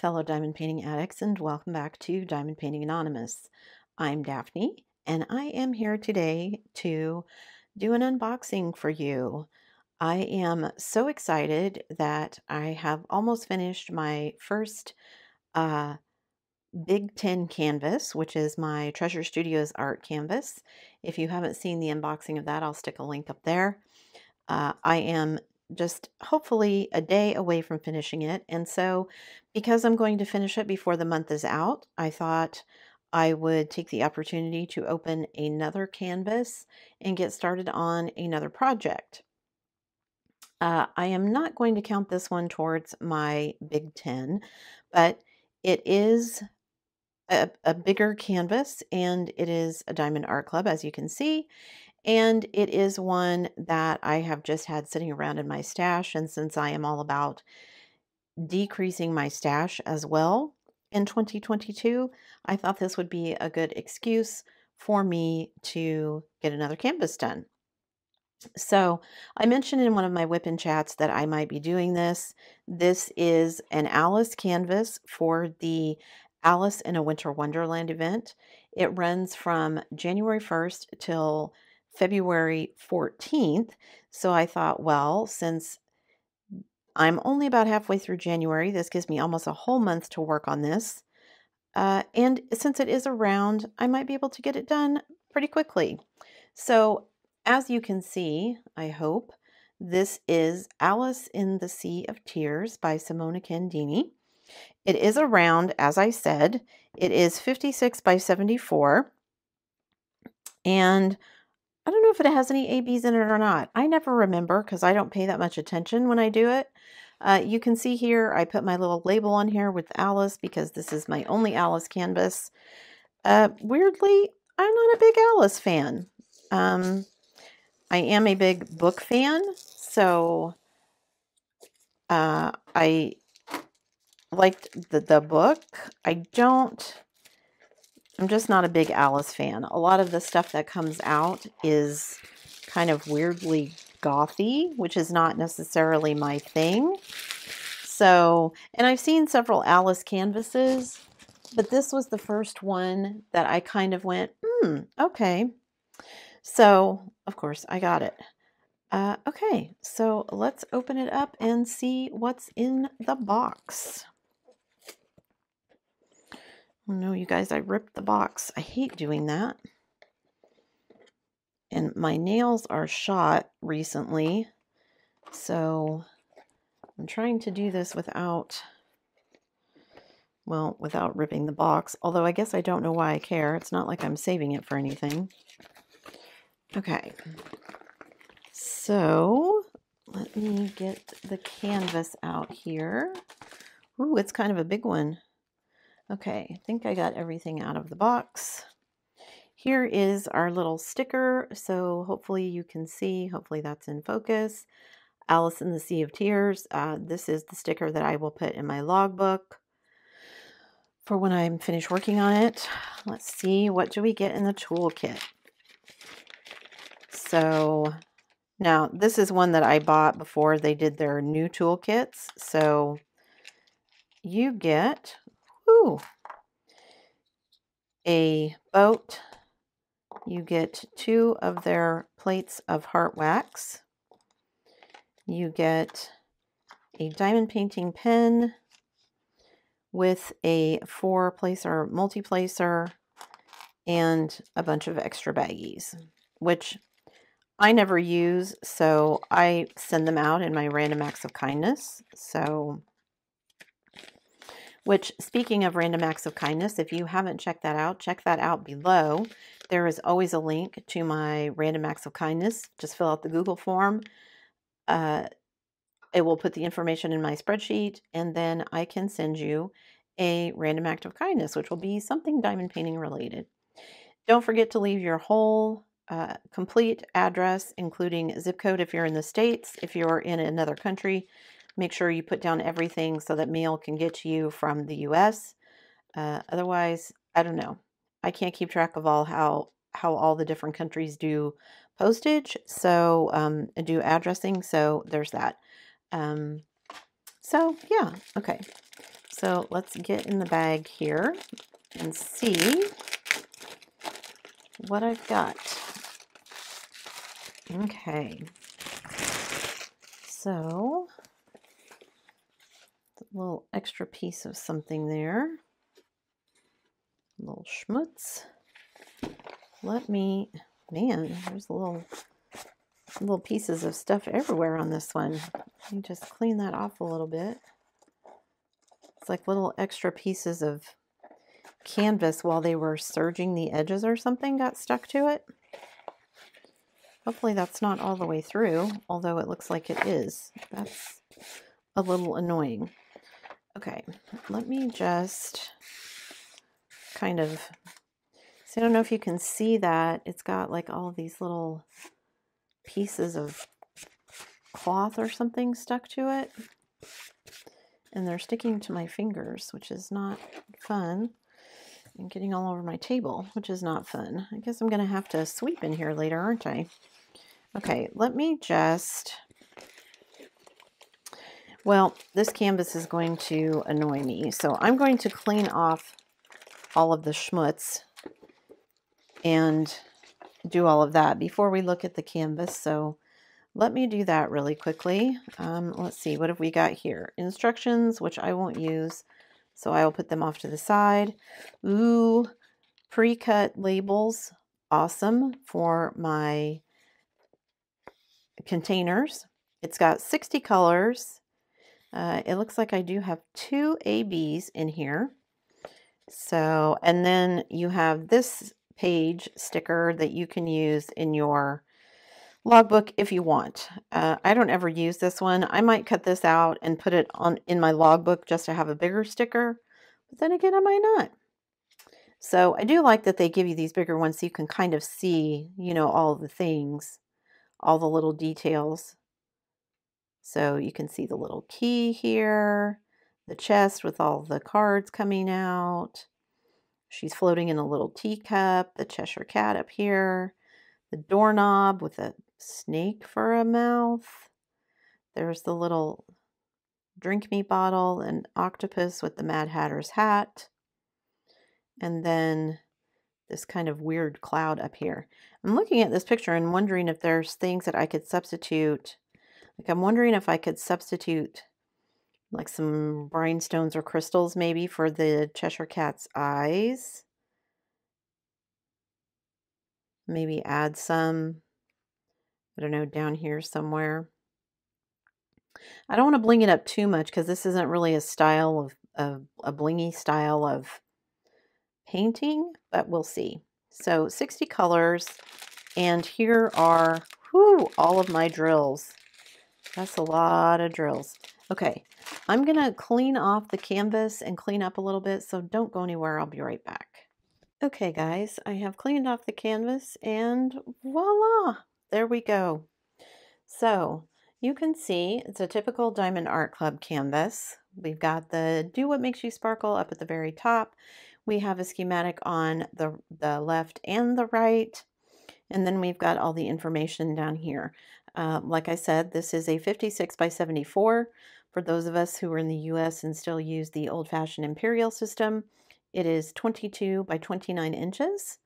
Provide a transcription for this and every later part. fellow diamond painting addicts, and welcome back to Diamond Painting Anonymous. I'm Daphne, and I am here today to do an unboxing for you. I am so excited that I have almost finished my first Big 10 canvas, which is my Treasure Studios art canvas. If you haven't seen the unboxing of that, I'll stick a link up there. I am just hopefully a day away from finishing it. And so because I'm going to finish it before the month is out, I thought I would take the opportunity to open another canvas and get started on another project. I am not going to count this one towards my Big 10, but it is a bigger canvas, and it is a Diamond Art Club, as you can see, and it is one that I have just had sitting around in my stash. And since I am all about decreasing my stash as well in 2022, I thought this would be a good excuse for me to get another canvas done. So I mentioned in one of my whip-in chats that I might be doing this. This is an Alice canvas for the Alice in a Winter Wonderland event. It runs from January 1st till February 14th. So I thought, well, since I'm only about halfway through January, this gives me almost a whole month to work on this. And since it is a round, I might be able to get it done pretty quickly. So as you can see, I hope, this is Alice in the Sea of Tears by Simona Candini. It is a round, as I said. It is 56 by 74. And I don't know if it has any ABs in it or not. I never remember because I don't pay that much attention when I do it. You can see here, I put my little label on here with Alice because this is my only Alice canvas. Weirdly, I'm not a big Alice fan. I am a big book fan, so I liked the book. I'm just not a big Alice fan. A lot of the stuff that comes out is kind of weirdly gothy, which is not necessarily my thing. So, and I've seen several Alice canvases, but this was the first one that I kind of went, okay. So, of course, I got it. Okay, so let's open it up and see what's in the box. Oh, no, you guys, I ripped the box. I hate doing that. And my nails are shot recently, so I'm trying to do this without, well, without ripping the box. Although I guess I don't know why I care. It's not like I'm saving it for anything. Okay, so let me get the canvas out here. Ooh, it's kind of a big one. Okay, I think I got everything out of the box. Here is our little sticker, so hopefully you can see. Hopefully that's in focus. Alice in the Sea of Tears. This is the sticker that I will put in my logbook for when I'm finished working on it. Let's see, what do we get in the toolkit? So now this is one that I bought before they did their new toolkits. So you get a boat. You get two of their plates of heart wax. You get a diamond painting pen with a 4-placer multi-placer and a bunch of extra baggies, which I never use, so I send them out in my random acts of kindness. So, which, speaking of random acts of kindness, if you haven't checked that out, check that out below. There is always a link to my random acts of kindness. Just fill out the Google form. It will put the information in my spreadsheet, and then I can send you a random act of kindness, which will be something diamond painting related. Don't forget to leave your whole complete address, including zip code if you're in the States. If you're in another country, make sure you put down everything so that mail can get to you from the US. Otherwise, I don't know. I can't keep track of all how all the different countries do postage, so do addressing, so there's that. So yeah, okay. So let's get in the bag here and see what I've got. Okay, so a little extra piece of something there, a little schmutz. Let me, man, there's little pieces of stuff everywhere on this one. Let me just clean that off a little bit. It's like little extra pieces of canvas while they were serging the edges or something got stuck to it. Hopefully that's not all the way through, although it looks like it is. That's a little annoying. Okay, let me just kind of, so I don't know if you can see that. It's got like all these little pieces of cloth or something stuck to it. And they're sticking to my fingers, which is not fun. And getting all over my table, which is not fun. I guess I'm going to have to sweep in here later, aren't I? Okay, let me just... Well, this canvas is going to annoy me. So I'm going to clean off all of the schmutz and do all of that before we look at the canvas. So let me do that really quickly. Let's see, what have we got here? Instructions, which I won't use, so I will put them off to the side. Ooh, pre-cut labels, awesome for my containers. It's got 60 colors. It looks like I do have 2 ABs in here. So, and then you have this page sticker that you can use in your logbook if you want. I don't ever use this one. I might cut this out and put it on in my logbook just to have a bigger sticker, but then again, I might not. So I do like that they give you these bigger ones so you can kind of see, you know, all the things, all the little details. So you can see the little key here, the chest with all the cards coming out. She's floating in a little teacup, the Cheshire Cat up here, the doorknob with a snake for a mouth. There's the little drink me bottle, an octopus with the Mad Hatter's hat. And then this kind of weird cloud up here. I'm looking at this picture and wondering if there's things that I could substitute. Like I'm wondering if I could substitute like some rhinestones or crystals maybe for the Cheshire Cat's eyes. Maybe add some, I don't know, down here somewhere. I don't want to bling it up too much because this isn't really a style of a blingy style of painting, but we'll see. So 60 colors, and here are, whew, all of my drills. That's a lot of drills. Okay, I'm gonna clean off the canvas and clean up a little bit, so don't go anywhere, I'll be right back. Okay guys, I have cleaned off the canvas and voila, there we go. So you can see it's a typical Diamond Art Club canvas. We've got the do what makes you sparkle up at the very top. We have a schematic on the left and the right. And then we've got all the information down here. Like I said, this is a 56 by 74. For those of us who are in the US and still use the old-fashioned imperial system, it is 22 by 29 inches.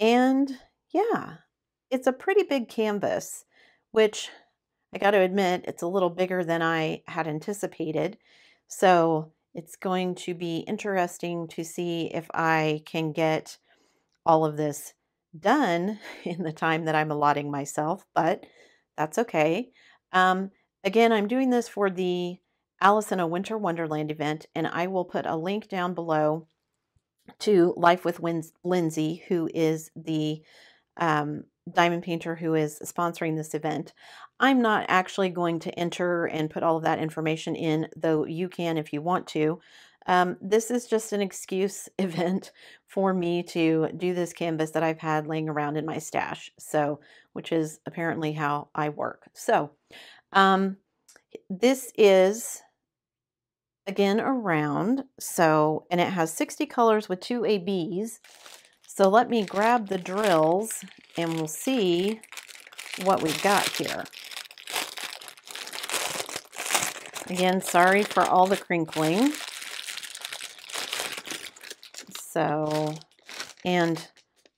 And yeah, it's a pretty big canvas, which I got to admit, it's a little bigger than I had anticipated. So it's going to be interesting to see if I can get all of this done in the time that I'm allotting myself, but that's okay. Again, I'm doing this for the Alice in a Winter Wonderland event, and I will put a link down below to Life with Lindsay, who is the diamond painter who is sponsoring this event. I'm not actually going to enter and put all of that information in, though you can if you want to. This is just an excuse event for me to do this canvas that I've had laying around in my stash, so, which is apparently how I work. So this is, again, a round, so, and it has 60 colors with 2 ABs. So let me grab the drills and we'll see what we've got here. Again, sorry for all the crinkling. So, and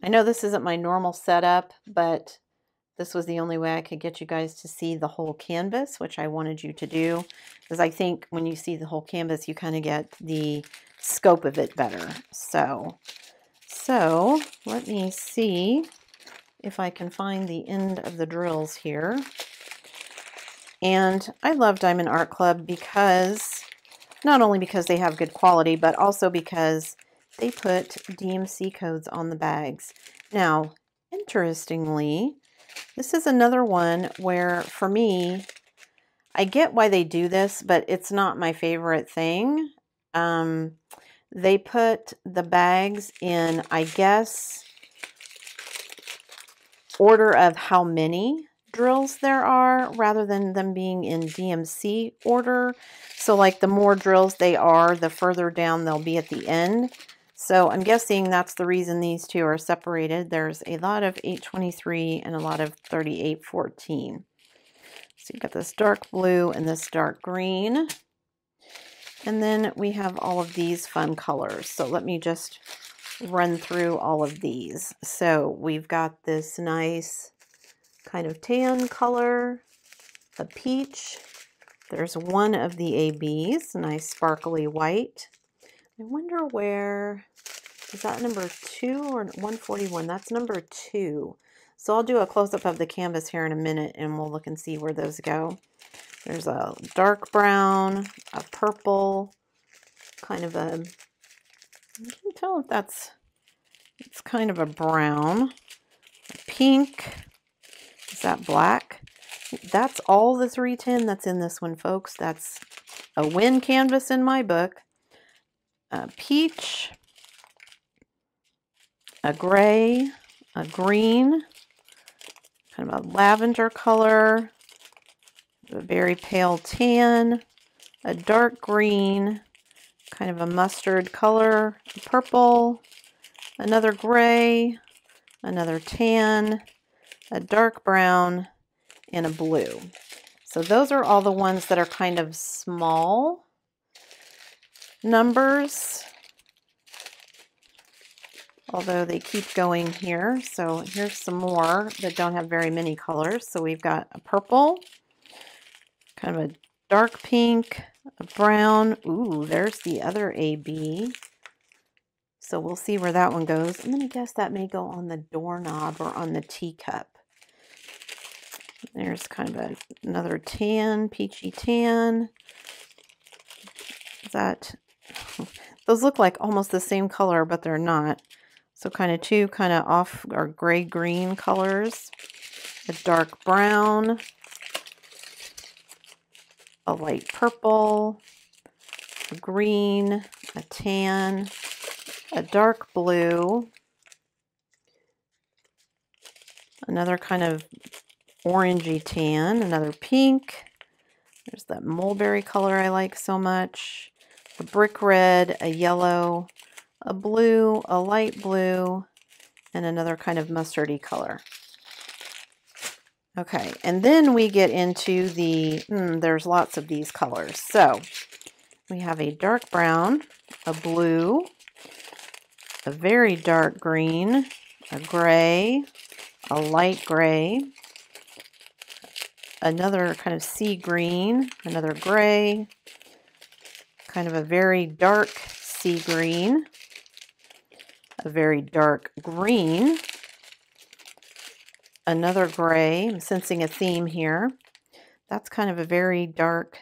I know this isn't my normal setup, but this was the only way I could get you guys to see the whole canvas, which I wanted you to do, because I think when you see the whole canvas, you kind of get the scope of it better. So let me see if I can find the end of the drills here. And I love Diamond Art Club because, not only because they have good quality, but also because they put DMC codes on the bags. Now, interestingly, this is another one where, for me, I get why they do this, but it's not my favorite thing. They put the bags in, I guess, order of how many drills there are, rather than them being in DMC order. So like the more drills they are, the further down they'll be at the end. So I'm guessing that's the reason these two are separated. There's a lot of 823 and a lot of 3814. So you've got this dark blue and this dark green. And then we have all of these fun colors. So let me just run through all of these. So we've got this nice kind of tan color, a peach. There's one of the ABs, nice sparkly white. I wonder where, is that number 2 or 141? That's number 2. So I'll do a close-up of the canvas here in a minute and we'll look and see where those go. There's a dark brown, a purple, kind of a, you can tell if that's, it's kind of a brown, a pink, is that black? That's all the 310 that's in this one, folks. That's a win canvas in my book. A peach, a gray, a green, kind of a lavender color, a very pale tan, a dark green, kind of a mustard color, a purple, another gray, another tan, a dark brown, and a blue. So those are all the ones that are kind of small numbers, although they keep going here. So here's some more that don't have very many colors. So we've got a purple, kind of a dark pink, a brown. Ooh, there's the other AB. So we'll see where that one goes. I'm gonna guess that may go on the doorknob or on the teacup. There's kind of a, another tan, peachy tan. That those look like almost the same color, but they're not. So kind of two kind of off or gray green colors, a dark brown, a light purple, a green, a tan, a dark blue, another kind of orangey tan, another pink. There's that mulberry color I like so much. A brick red, a yellow, a blue, a light blue, and another kind of mustardy color. Okay, and then we get into the, there's lots of these colors. So we have a dark brown, a blue, a very dark green, a gray, a light gray, another kind of sea green, another gray, kind of a very dark sea green, a very dark green, another gray. I'm sensing a theme here. That's kind of a very dark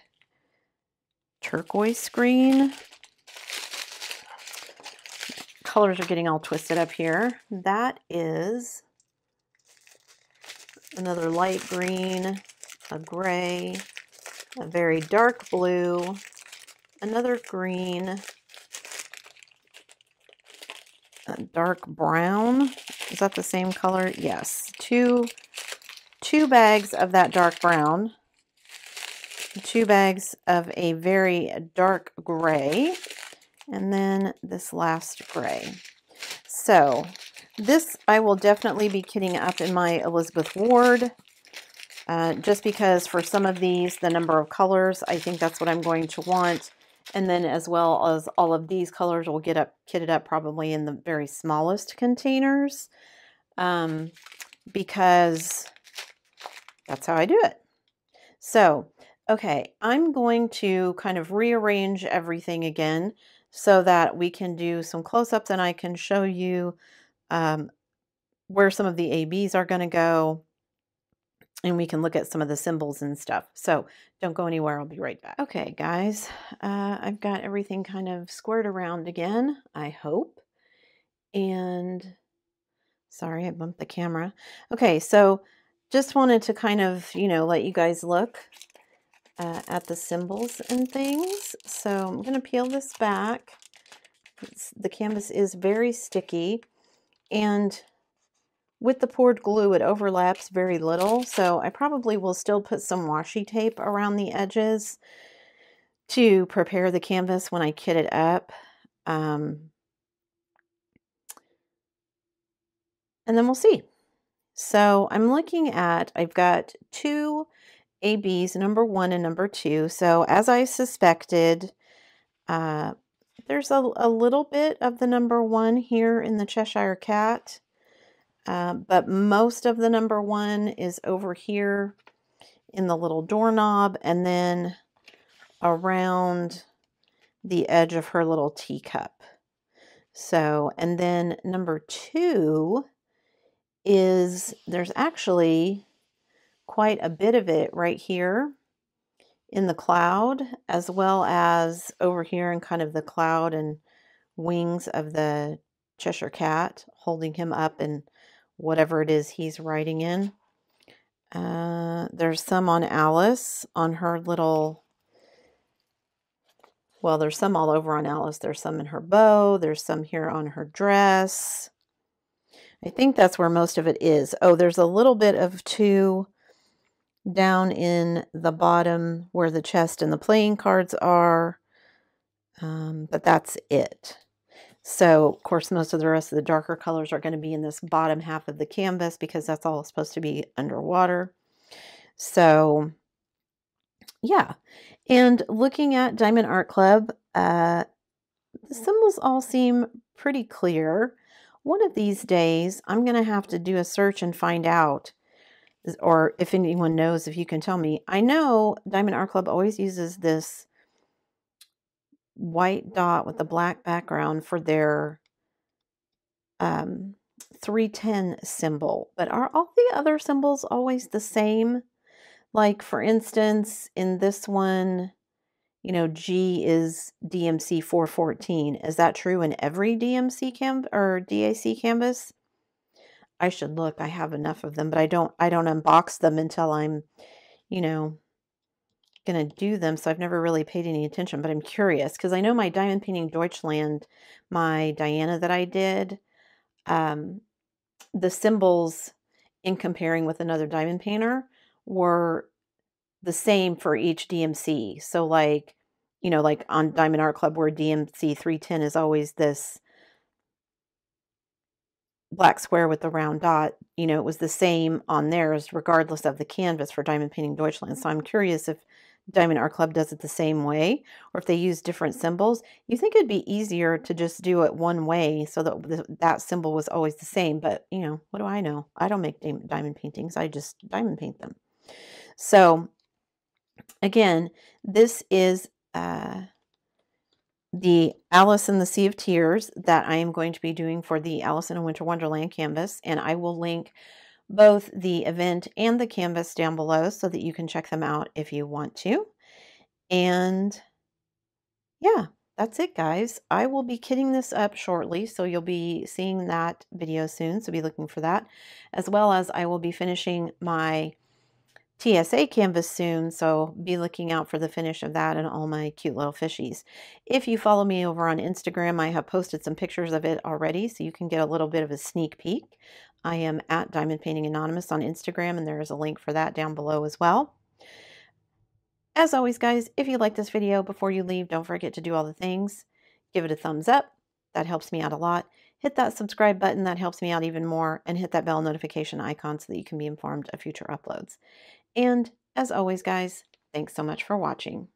turquoise green. Colors are getting all twisted up here. That is another light green, a gray, a very dark blue, another green, a dark brown. Is that the same color? Yes. Two bags of that dark brown, 2 bags of a very dark gray, and then this last gray. So this I will definitely be kitting up in my Elizabeth Ward. Just because for some of these, the number of colors, I think that's what I'm going to want. And then as well as all of these colors will get up, kitted up probably in the very smallest containers, because that's how I do it. So, okay, I'm going to kind of rearrange everything again so that we can do some close-ups and I can show you where some of the ABs are going to go, and we can look at some of the symbols and stuff. So don't go anywhere. I'll be right back. Okay, guys, I've got everything kind of squared around again, I hope. And sorry, I bumped the camera. Okay, so just wanted to kind of, you know, let you guys look at the symbols and things. So I'm going to peel this back. The canvas is very sticky, and with the poured glue, it overlaps very little, so I probably will still put some washi tape around the edges to prepare the canvas when I kit it up. And then we'll see. So I'm looking at, I've got two ABs, number one and number two. So as I suspected, there's a little bit of the number one here in the Cheshire Cat. But most of the number one is over here in the little doorknob and then around the edge of her little teacup. So, and then number two is, there's actually quite a bit of it right here in the cloud, as well as over here in kind of the cloud and wings of the Cheshire Cat holding him up and whatever it is he's writing in. There's some on Alice, on her little, well, there's some all over on Alice. There's some in her bow. There's some here on her dress. I think that's where most of it is. Oh, there's a little bit of two down in the bottom where the chest and the playing cards are, but that's it. So, of course, most of the rest of the darker colors are going to be in this bottom half of the canvas because that's all supposed to be underwater. So, yeah. And looking at Diamond Art Club, the symbols all seem pretty clear. One of these days, I'm going to have to do a search and find out, or if anyone knows, if you can tell me. I know Diamond Art Club always uses this white dot with the black background for their 310 symbol, but are all the other symbols always the same? Like, for instance, in this one, you know, G is DMC 414. Is that true in every DMC canvas or DAC canvas? I should look. I have enough of them, but I don't unbox them until I'm, you know, going to do them, so I've never really paid any attention, but I'm curious because I know my Diamond Painting Deutschland, my Diana that I did, the symbols in comparing with another diamond painter were the same for each DMC. So like, you know, like on Diamond Art Club where DMC 310 is always this black square with the round dot, you know, it was the same on theirs regardless of the canvas for Diamond Painting Deutschland. So I'm curious if Diamond Art Club does it the same way, or if they use different symbols. You think it'd be easier to just do it one way so that that symbol was always the same, but you know, what do I know? I don't make diamond paintings. I just diamond paint them. So again, this is the Alice in the Sea of Tears that I am going to be doing for the Alice in a Winter Wonderland canvas, and I will link both the event and the canvas down below so that you can check them out if you want to. And yeah, that's it, guys. I will be kitting this up shortly, so you'll be seeing that video soon, so be looking for that, as well as I will be finishing my TSA canvas soon, so be looking out for the finish of that and all my cute little fishies. If you follow me over on Instagram, I have posted some pictures of it already, so you can get a little bit of a sneak peek. I am at Diamond Painting Anonymous on Instagram, and there is a link for that down below as well. As always, guys, if you like this video, before you leave, don't forget to do all the things. Give it a thumbs up. That helps me out a lot. Hit that subscribe button. That helps me out even more. And hit that bell notification icon so that you can be informed of future uploads. And as always, guys, thanks so much for watching.